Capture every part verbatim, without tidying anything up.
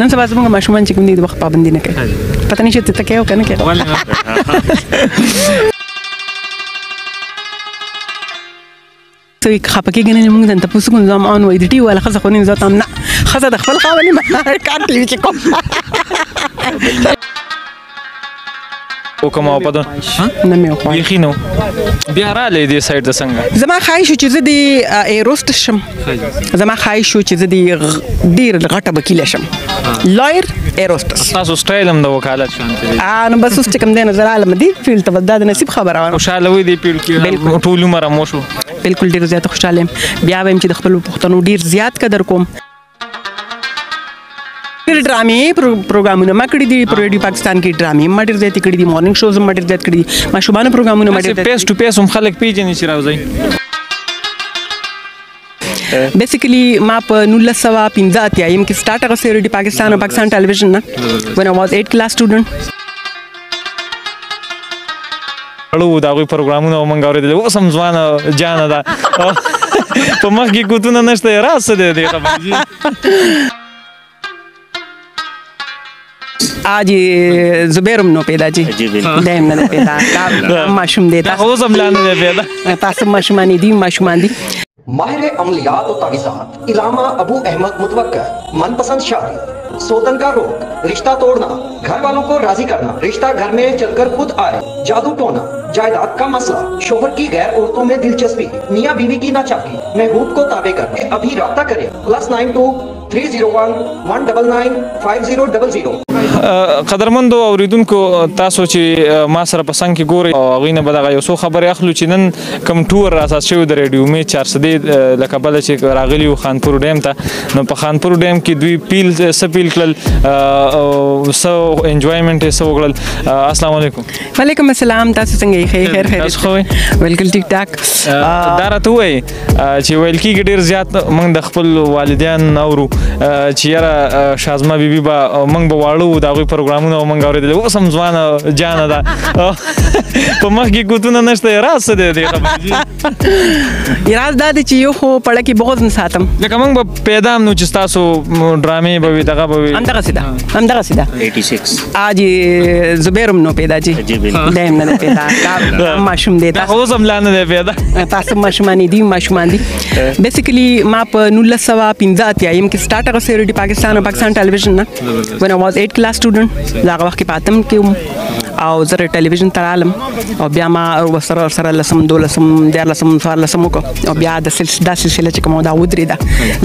ننسى بعض المهم مع شو منشك مني دبخ بعض مندينا كده فتاني شو تتكيه وكأنه كده سويك خابكي جنني ممكن أن تبصوا نظام آن ويدتي ولا خذ خوني نظام تامنا خذ دخل خواني ما كانت ليكم وكما أبدا نميو بيخينو بيهرالي دي سير دسنجا زما خايشو تجزي دي إيروست الشم زما خايشو تجزي دي دير الغطا بكيل الشم لاير إيروست أساسو ستايلم دو وكالات شانتي أنا بس أستكم دين زرع لما دي فيل تبدأ نسيب خبر عن وشالوي دي بيل كي طول مرة موشو بالكل دير زيادة خوشالم بيعبي مشي دخل بوختانو دير زيادة كدر كوم ड्रामे प्रोग्राम उन्हें मकड़ी दी प्रोडी पाकिस्तान की ड्रामे मटर देती कड़ी दी मॉर्निंग शोज़ मटर देती कड़ी माशुबान प्रोग्राम उन्हें मटर पेस टू पेस उन खालक पीजे नहीं चिराव जाए बेसिकली माप नूला सवा पिंजा आती है ये मुझे स्टार्ट अगर से प्रोडी पाकिस्तान और पाकिस्तान टेलीविजन ना when I was eighth class student لو داغوی پروگرامونه اومن غوړې دي وسم ځوانه جانا دا په مخ کې کوتونه نشته راس دې دې خبرې آجی زبیرم نو پیدا جی دیم نو پیدا ماشوم دیتا خوزم لانو نو پیدا تاسم ماشومانی دی ماشومان دی ماہر عملیات و تعویذات علامہ ابو احمد متوقع من پسند شاعری سوتن کا روک رشتہ توڑنا گھر والوں کو راضی کرنا رشتہ گھر میں چل کر خود آئے جادو ٹونا جائیداد کا مسئلہ شوہر کی غیر عورتوں میں دلچسپی میاں بیوی کی ناچاکی محبوب کو تابع کرنے ابھی رابطہ کریں پلس نائن ٹو تھری زیرو ون ون ڈبل نائن فائیو زیرو ڈبل زیرو قدرمندو اوریدونکو تاسو چې ما سره پسند کې ګورئ او غوینه به دغه یو څو خبرې اخلو چې نن کوم ټور اساس شوی د ریډیو می چهارصد له کبله چې راغلی و خانپور ډیم ته نو په خانپور ډیم کې دوی پیل سپیل کړل او سو انجوایمنت یې سو وکړل. السلام علیکم. وعلیکم السلام. تاسو څنګه یې؟ خیر خیر. تاسو خو بالکل ټیک ټاک دا راته وای چې ویل کې ډیر زیات موږ د خپل والدین نورو چې یاره شازما بیبي با موږ به واړو داغوی پروگرامونه اومن غوړې دي وسم ځوانه جانا دا په مخ کې کوتونه نشته راس دې دې خبرې راز دا دي چې یو خو پړه کې بغوز نه ساتم لکه موږ به پیدا هم نو چې تاسو ډرامې به وي دغه به وي همدغه سیده همدغه سیده شپږ شش آج زبیرم نو پیدا جی دیم نه پیدا دا ماشوم دې دا خو زم لانه دې پیدا تاسو ماشومان دي ماشومان دي بیسیکلی ما په نولس سوه پنځه یم کې سٹارټ اگر سیری دی پاکستان او پاکستان ټلویزیون نه when I was eighth class student داغه وخت کې پاتم کې او زره ټلویزیون تر عالم او بیا ما وسره سره لسم دولسم دار لسم فار لسم کو او بیا د سلسله چې کوم دا ودری دا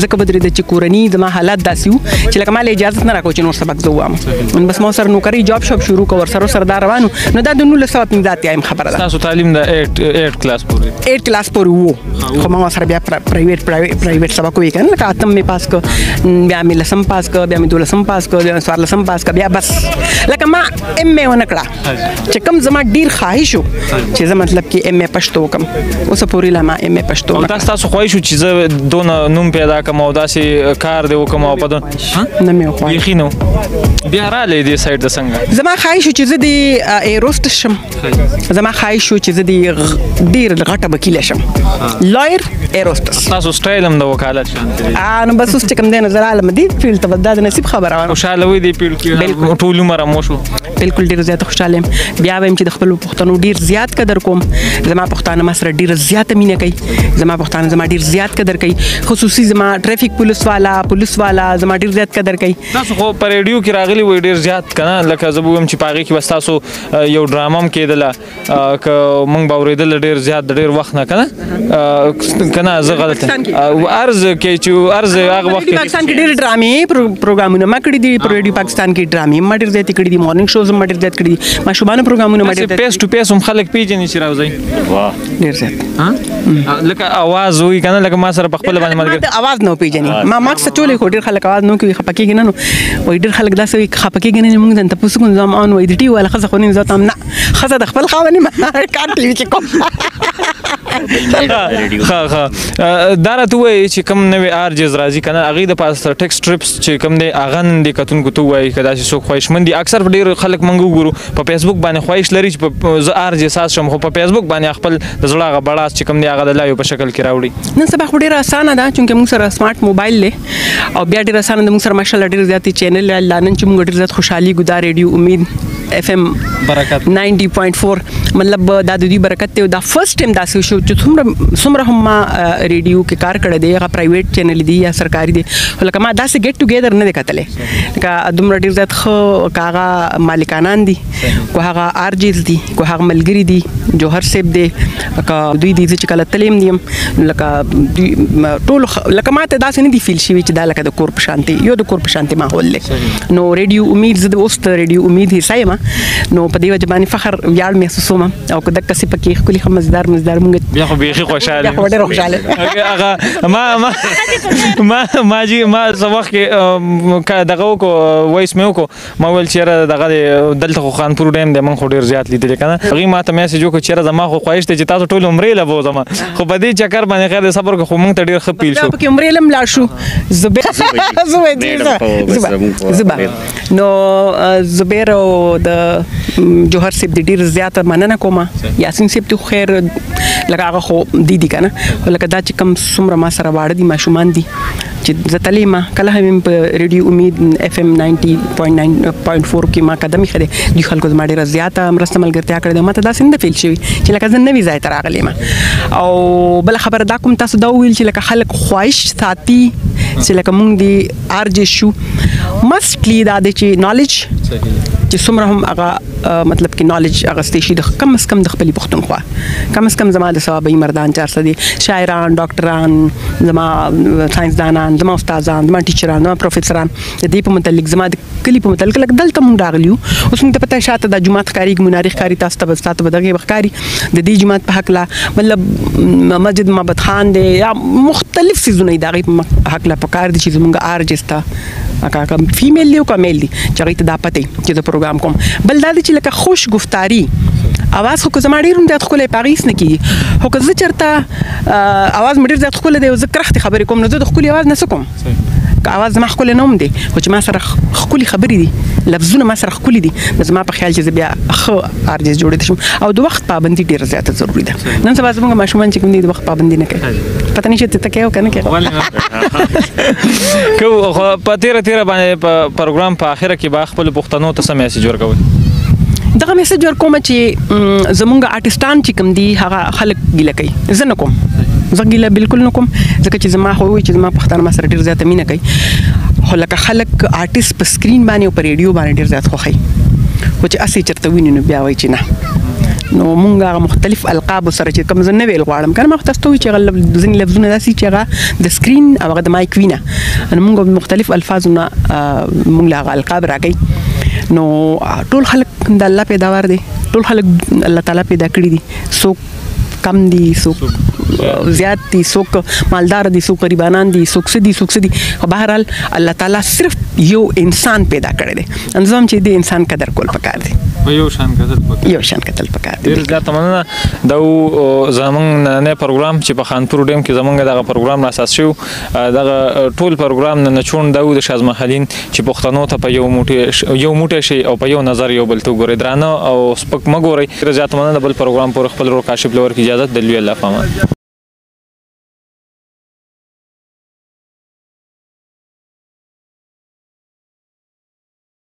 زکه بدری د چکورنی د ما حالات داسیو چې لکه ما له اجازه نه راکوچ نور سبق زوام من بس مو سره نوکری جاب شپ شروع کو ور سره سردار روانو نو دا د نولس سوه پنځه یم خبره ده. تاسو تعلیم د eighth class پورې eighth class پورې وو کومه سره بیا private private private सब कोई कहने लगा आतम में पास को ब्यामी लसम पास को ब्यामी दो लसम पास को ब्यामी स्वार लसम पास का ब्या बस लगा माँ एम में होने कड़ा चकम जमा डीर खाईशो चीज़ मतलब कि एम में पश्तो कम उस पूरी लामा एम में पश्तो और तास तास खाईशो चीज़ दोना नूम पैदा कम और दासी कार दे वो कम और पदों नम्य हो ये खीनो बिहाराले दी साइड दसंगा जमा खाईशो चीज़ दी एरोस्ट शम जमा खाईशो चीज़ दी डीर घटा बकीले शम लॉयर एरोस्ट تاسو ستايلم د وکالت شانتي انا بس استکم دینه زراله مدي فیل تبداد نصیب خبر او خوشالوي دی پیل کې ټول عمر موشو بالکل ډیر زیات خوشاله بیا به چې د خپل پښتنو ډیر زیات قدر کوم زما پښتانه مسره ډیر زیات مینه کوي زما پښتانه زما ډیر زیات قدر کوي خصوصي زما ټریفیک پولیس والا پولیس والا زما ډیر زیات قدر کوي. تاسو خو پر ریډیو کې راغلی و ډیر زیات کنه لکه زبوم چې پاغي کې وستاسو یو ډرامم کېدله ک مونږ باوریدل ډیر زیات ډیر وخت نه کنه کنه ارز کې چې ارز هغه وخت کې پاکستان کې ډېر ډرامې پروګرامونه ما کړی دي پرېډي پاکستان کې ډرامې ما ډېر زیاتې کړې دي مارنینګ شوز ما ډېر زیات کړې ما شوبانه پروګرامونه ما ډېر پیس ټو پیس هم خلک پیژنې چې راوځي واه ډېر زیات لکه اواز وي کنه لکه ما سره په خپل باندې ملګری اواز نه پیژنې ما ماکس ټولې خو ډېر خلک اواز نو کوي خپکیږي نه نو وای ډېر خلک داسې وي خپکیږي نه موږ دنه تاسو کوم ځام ان وای دې ټي ولا خزه خو نه زه تام نه خزه د خپل خاوني ما کار ټي وی کې کوم ها ها دارا توای چې کم نوې ارجز راځي کنه اغه د پاس ټیکس ټریپس چې کم دی اغان د کتون کو توای کدا چې سو خوښمن دي اکثر ډیر خلک منګو ګورو په فیسبوک باندې خوښ لري چې ز ارجز ساس شم خو په فیسبوک باندې خپل زړه غبړاس چې کم دی اغه د لایو په شکل کې راوړي نن سبا ډیر اسانه ده چې موږ سره سمارټ موبایل له او بیا ډیر اسانه موږ سره ماشالله ډیر زیاتی چینل لانن چې موږ ډیر زیات خوشحالي ګدا رادیو امید اف ام برکت نوے پوائنٹ فور مطلب دا د دوی برکت ته دا فرست ټایم دا شو چې څومره څومره هم ریډیو کې کار کړی دی هغه پرایویټ چینل دی یا سرکاري دی لکه ما دا سه ګټ ټوګیدر نه دی کتلې لکه دومره ډېر زیات ښه کاغه مالکانان دي کو هغه ارجیز دي کو هغه ملګري دي جوهر صاحب دی لکه دوی دې چې کله تلیم دي لکه ټول لکه ما ته دا سه نه دی فیل شوي چې دا لکه د کور په شانتي یو د کور په شانتي ماحول دی نو ریډیو امید زه د اوس ته ریډیو امید هیسایمه نو په دې وجه باندې فخر ویاړ محسوسوم او کدا کسي پکې خولي خمسدار مزدار مونږ بیا خو بيخي خوشاله بیا ډېر خوشاله ما ما ما ما جی ما سوخ کې دغه کو وایس مې وکړو ما ول چیرې دغه دلته خان پور ډیم د من خو ډېر زیات لیدل کنه غي ما ته میسج وکړو چیرې زما خو خوښ ته چې تاسو ټول عمرې له وو زما خو په دې چکر باندې غیر صبر کو مونږ ته ډېر خپیل شو پکې عمرې لم لا شو زبې زبې نو زبېرو د جوهر سیب ډېر زیات مننه کومه یاسین سیب ته خیر لګاغه خو دی دی کنه ولکه دا چې کم سمره ما سره واړه دي ما شومان دي چې زتلیما کله هم په ریډیو امید اف ام نوے پوائنٹ فور کې ما قدم خره دي خلکو زما ډیره زیاته مرسته ملګرتیا کړې ما ته دا سند فیل شي چې لکه زنه وی ځای ته راغلی ما او بل خبر دا کوم تاسو دا ویل چې لکه خلک خواهش ساتي چې لکه مونږ دی ارجه شو مستلی دا د چې نالج چې سمرهم هغه مطلب کې نالج اغستې شي د کم اس کم د خپلې پښتونخوا کم اس کم زما د ثوابي مردان چار سدي شاعران ډاکټران زما ساينس دانان زما استادان زما ټیچران زما پروفیسوران د دې په متعلق زما د کلی په متعلق دلته مونږ راغلیو اوس موږ ته پته شاته د جماعت کاریګ منارخ کاری تاسو ته ستاسو بدغه بخکاری د دې جماعت په حق لا مطلب مسجد محمد خان دی یا مختلف سيزونه د هغه حق لا پکار دي چې زمونږ ارجستا اکا کم فیمیل دی او کمیل دی چې غیته دا پته چې د پروګرام کوم بل دا چې لکه خوش گفتاری اواز خو زما ډیر هم د خپلې پاریس نه کی خو که چرته اواز مډیر زات خپل دی ذکر اخته خبرې کوم نو زه د خپل اواز نه سکم اواز زما خپل نوم دی خو چې ما سره خپل خبرې دي لفظونه ما سره خپل دي زما په خیال چې بیا خو ارجس جوړې شم او د وخت پابندي ډیر زیاته ضروری ده نن سبا زموږ ماشومان چې کوم دي د وخت پابندي نه کوي پته نشي ته تکیو کنه کې کو په تیر تیر باندې پروګرام په اخر کې با خپل پښتنو ته سمې سي جوړ کوي دغه میسج ورکوم چې زمونږ آرټسټان چې کوم دي هغه خلک ګیله کوي زه نه کوم زه ګیله بالکل نه کوم ځکه چې زما خو وایي چې زما پښتانه ما سره ډېر زیاته مینه کوي خو لکه خلک آرټسټ په سکرین باندې او په ریډیو باندې ډېر زیات خوښوي خو چې هسې چېرته ویني نو بیا وایي چې نه نو مونږ هغه مختلف القابو سره چې کوم زه نه ویل غواړم که نه ما خو تاسو ته وایي چې هغه ځینې لفظونه داسې چې هغه د سکرین او هغه د مایک وینه نو مونږ مختلف الفاظو نه مونږ له هغه القاب راکوي نو ټول خلک د الله پیداوار دي ټول خلک الله تعالی پیدا کړي دي څوک کم دي څوک زیات دي څوک مالدار دي څوک غریبانان دي څوک څه دي څوک څه دي خو بهرحال الله تعالی صرف یو انسان پیدا کړی دی انظام چې د انسان قدر کول پکار دی یو شان قدر پکار یو شان قدر پکار دی ډېر زیاته مننه دا زمونږ نننی پروګرام چې په خانپور ډیم کې زمونږ دغه پروګرام راساس شو دغه ټول پروګرام نه چون دا د شازم خلین چې پښتنو ته په یو موټی یو موټی شي او په یو نظر یو بل ته ګوري درانه او سپک مګوري ډېر زیاته مننه بل پروګرام پر خپل روکاشپ لور کې اجازه دلوي الله فامان